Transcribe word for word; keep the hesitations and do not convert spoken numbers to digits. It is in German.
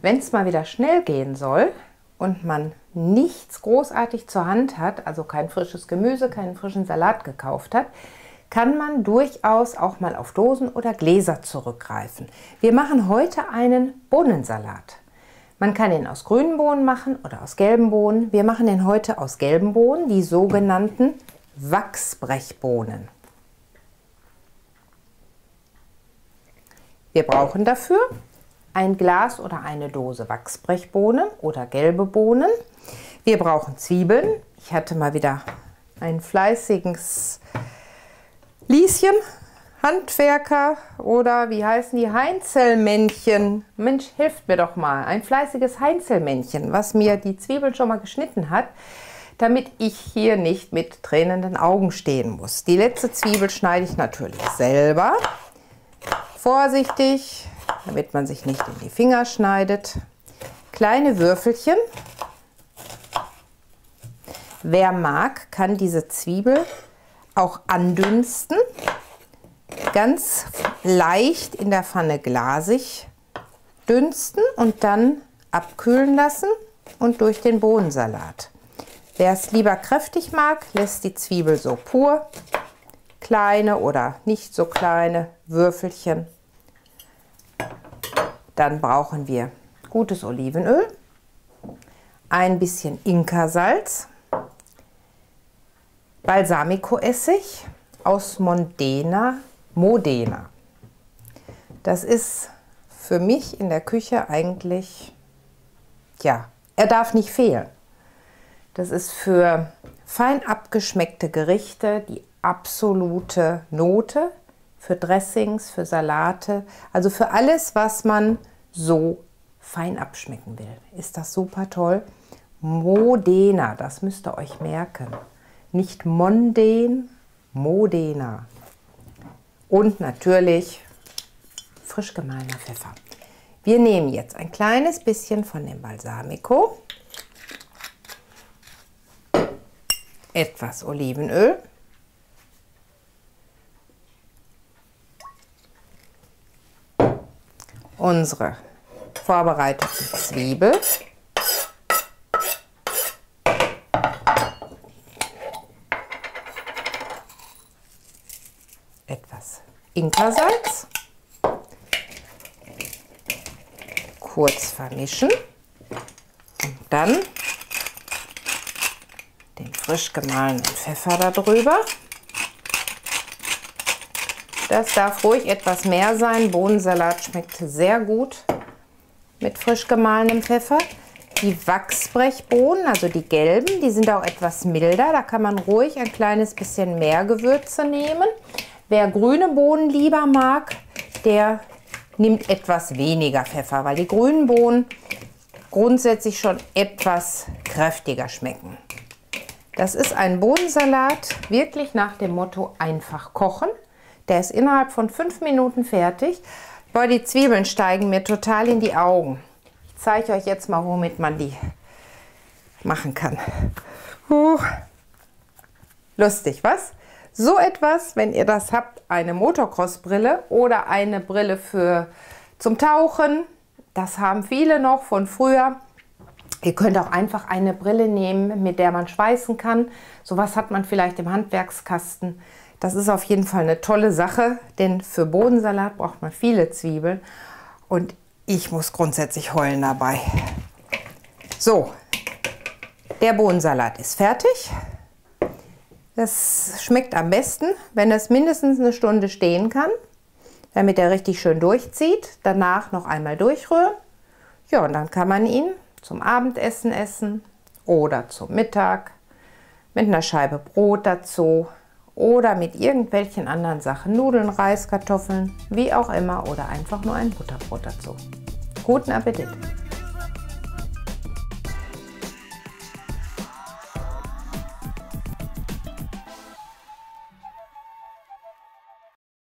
Wenn es mal wieder schnell gehen soll und man nichts großartig zur Hand hat, also kein frisches Gemüse, keinen frischen Salat gekauft hat, kann man durchaus auch mal auf Dosen oder Gläser zurückgreifen. Wir machen heute einen Bohnensalat. Man kann ihn aus grünen Bohnen machen oder aus gelben Bohnen. Wir machen den heute aus gelben Bohnen, die sogenannten Wachsbrechbohnen. Wir brauchen dafür ein Glas oder eine Dose Wachsbrechbohnen oder gelbe Bohnen. Wir brauchen Zwiebeln. Ich hatte mal wieder ein fleißiges Lieschen, Handwerker oder wie heißen die, Heinzelmännchen. Mensch, hilft mir doch mal. Ein fleißiges Heinzelmännchen, was mir die Zwiebeln schon mal geschnitten hat, damit ich hier nicht mit tränenden Augen stehen muss. Die letzte Zwiebel schneide ich natürlich selber. Vorsichtig, damit man sich nicht in die Finger schneidet. Kleine Würfelchen. Wer mag, kann diese Zwiebel auch andünsten. Ganz leicht in der Pfanne glasig dünsten und dann abkühlen lassen und durch den Bohnensalat. Wer es lieber kräftig mag, lässt die Zwiebel so pur. Kleine oder nicht so kleine Würfelchen. Dann brauchen wir gutes Olivenöl, ein bisschen Inka-Salz, Balsamico-Essig aus Modena, Modena. Das ist für mich in der Küche eigentlich, ja, er darf nicht fehlen. Das ist für fein abgeschmeckte Gerichte die absolute Note, für Dressings, für Salate, also für alles, was man so fein abschmecken will. Ist das super toll? Modena, das müsst ihr euch merken. Nicht Monden, Modena. Und natürlich frisch gemahlener Pfeffer. Wir nehmen jetzt ein kleines bisschen von dem Balsamico, etwas Olivenöl, unsere vorbereiteten Zwiebeln, etwas Inka-Salz, kurz vermischen und dann den frisch gemahlenen Pfeffer darüber. Das darf ruhig etwas mehr sein. Bohnensalat schmeckt sehr gut mit frisch gemahlenem Pfeffer. Die Wachsbrechbohnen, also die gelben, die sind auch etwas milder. Da kann man ruhig ein kleines bisschen mehr Gewürze nehmen. Wer grüne Bohnen lieber mag, der nimmt etwas weniger Pfeffer, weil die grünen Bohnen grundsätzlich schon etwas kräftiger schmecken. Das ist ein Bohnensalat, wirklich nach dem Motto einfach kochen. Der ist innerhalb von fünf Minuten fertig. Boah, die Zwiebeln steigen mir total in die Augen. Ich zeige euch jetzt mal, womit man die machen kann. Huh. Lustig, was? So etwas, wenn ihr das habt, eine Motocross-Brille oder eine Brille für zum Tauchen. Das haben viele noch von früher. Ihr könnt auch einfach eine Brille nehmen, mit der man schweißen kann. Sowas hat man vielleicht im Handwerkskasten. Das ist auf jeden Fall eine tolle Sache, denn für Bohnensalat braucht man viele Zwiebeln und ich muss grundsätzlich heulen dabei. So, der Bohnensalat ist fertig. Das schmeckt am besten, wenn das mindestens eine Stunde stehen kann, damit er richtig schön durchzieht. Danach noch einmal durchrühren. Ja, und dann kann man ihn zum Abendessen essen oder zum Mittag mit einer Scheibe Brot dazu. Oder mit irgendwelchen anderen Sachen, Nudeln, Reis, Kartoffeln, wie auch immer, oder einfach nur ein Butterbrot dazu. Guten Appetit!